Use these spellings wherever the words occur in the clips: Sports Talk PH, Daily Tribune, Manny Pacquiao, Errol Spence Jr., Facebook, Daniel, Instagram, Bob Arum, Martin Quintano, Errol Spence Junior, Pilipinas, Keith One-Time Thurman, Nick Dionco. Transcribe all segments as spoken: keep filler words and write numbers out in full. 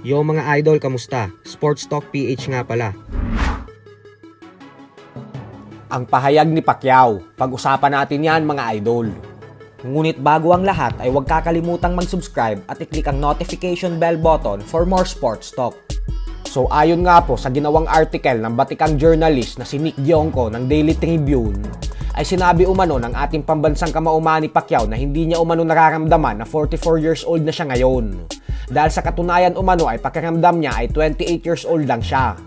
Yo mga idol, kamusta? Sports Talk P H nga pala. Ang pahayag ni Pacquiao, pag-usapan natin yan mga idol. Ngunit bago ang lahat ay huwag kakalimutang mag-subscribe at i-click ang notification bell button for more sports talk. So ayon nga po sa ginawang article ng batikang journalist na si Nick Dionco ng Daily Tribune, ay sinabi umano ng ating pambansang kamauma ni Pacquiao na hindi niya umano nararamdaman na forty-four years old na siya ngayon. Dahil sa katunayan umano ay pakiramdam niya ay twenty-eight years old lang siya.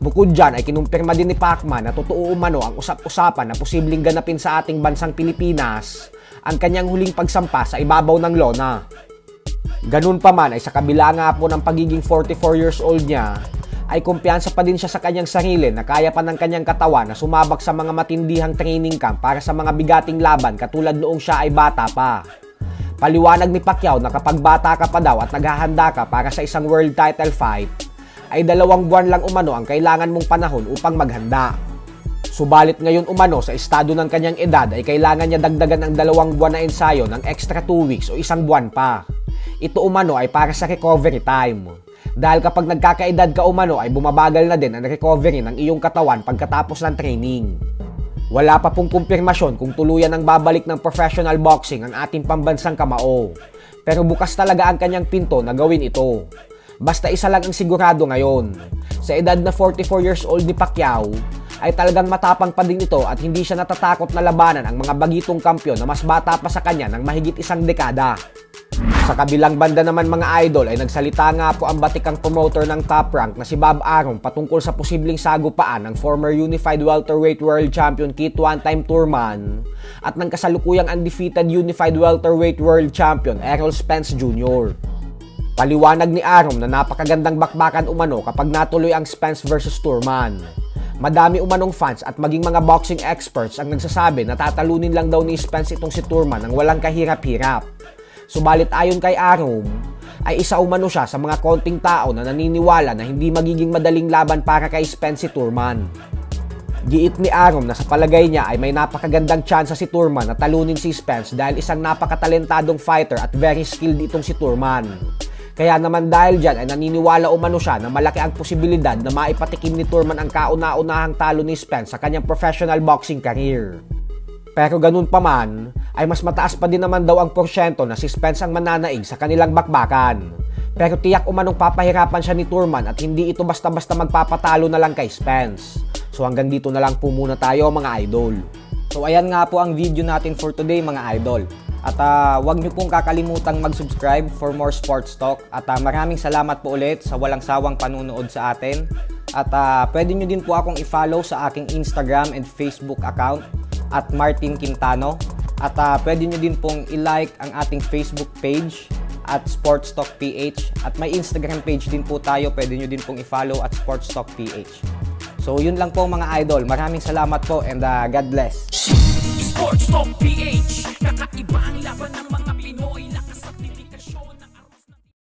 Bukod dyan ay kinumpirma din ni Pacman na totoo umano ang usap-usapan na posibleng ganapin sa ating bansang Pilipinas ang kanyang huling pagsampa sa ibabaw ng lona. Ganun pa man ay sa kabila nga po ng pagiging forty-four years old niya ay kumpiyansa pa din siya sa kanyang sarili na kaya pa ng kanyang katawan na sumabak sa mga matindihang training camp para sa mga bigating laban katulad noong siya ay bata pa. Paliwanag ni Pacquiao na kapag bata ka pa daw at naghahanda ka para sa isang world title fight, ay dalawang buwan lang umano ang kailangan mong panahon upang maghanda. Subalit ngayon umano sa estado ng kanyang edad ay kailangan niya dagdagan ang dalawang buwan na ensayo ng extra two weeks o isang buwan pa. Ito umano ay para sa recovery time. Dahil kapag nagkakaedad ka umano ay bumabagal na din ang recovery ng iyong katawan pagkatapos ng training. Wala pa pong kumpirmasyon kung tuluyan ang babalik ng professional boxing ang ating pambansang kamao. Pero bukas talaga ang kanyang pinto na gawin ito. Basta isa lang ang sigurado ngayon. Sa edad na forty-four years old ni Pacquiao, ay talagang matapang pa din ito at hindi siya natatakot na labanan ang mga bagitong kampiyon na mas bata pa sa kanya ng mahigit isang dekada. Sa kabilang banda naman mga idol ay nagsalita nga po ang batikang promoter ng Top Rank na si Bob Arum patungkol sa posibleng sagupaan ng former Unified Welterweight World Champion Keith One-Time Thurman at ng kasalukuyang undefeated Unified Welterweight World Champion Errol Spence Junior Paliwanag ni Arum na napakagandang bakbakan umano kapag natuloy ang Spence versus Thurman. Madami umanong fans at maging mga boxing experts ang nagsasabi na tatalunin lang daw ni Spence itong si Thurman ng walang kahirap-hirap. Subalit ayon kay Arum, ay isa umano siya sa mga konting tao na naniniwala na hindi magiging madaling laban para kay Spence si Thurman. Giit ni Arum na sa palagay niya ay may napakagandang tsansa si Thurman na talunin si Spence dahil isang napakatalentadong fighter at very skilled itong si Thurman. Kaya naman dahil dyan ay naniniwala umano siya na malaki ang posibilidad na maipatikim ni Thurman ang kauna-unahang talo ni Spence sa kanyang professional boxing career. Pero ganun pa man, ay mas mataas pa din naman daw ang porsyento na si Spence ang mananaig sa kanilang bakbakan. Pero tiyak umanong papahirapan siya ni Thurman at hindi ito basta-basta magpapatalo na lang kay Spence. So hanggang dito na lang po muna tayo mga idol. So ayan nga po ang video natin for today mga idol. At uh, huwag niyo pong kakalimutang mag-subscribe for more sports talk. At uh, maraming salamat po ulit sa walang sawang panunood sa atin. At uh, pwede niyo din po akong i-follow sa aking Instagram and Facebook account at Martin Quintano. At uh, pwede nyo din pong i-like ang ating Facebook page at Sports Talk P H. At may Instagram page din po tayo. Pwede nyo din pong i-follow at Sports Talk P H. So yun lang po mga idol. Maraming salamat po and uh, God bless. Sports Talk P H. Kakaiba ang laban ng mga Pinoy.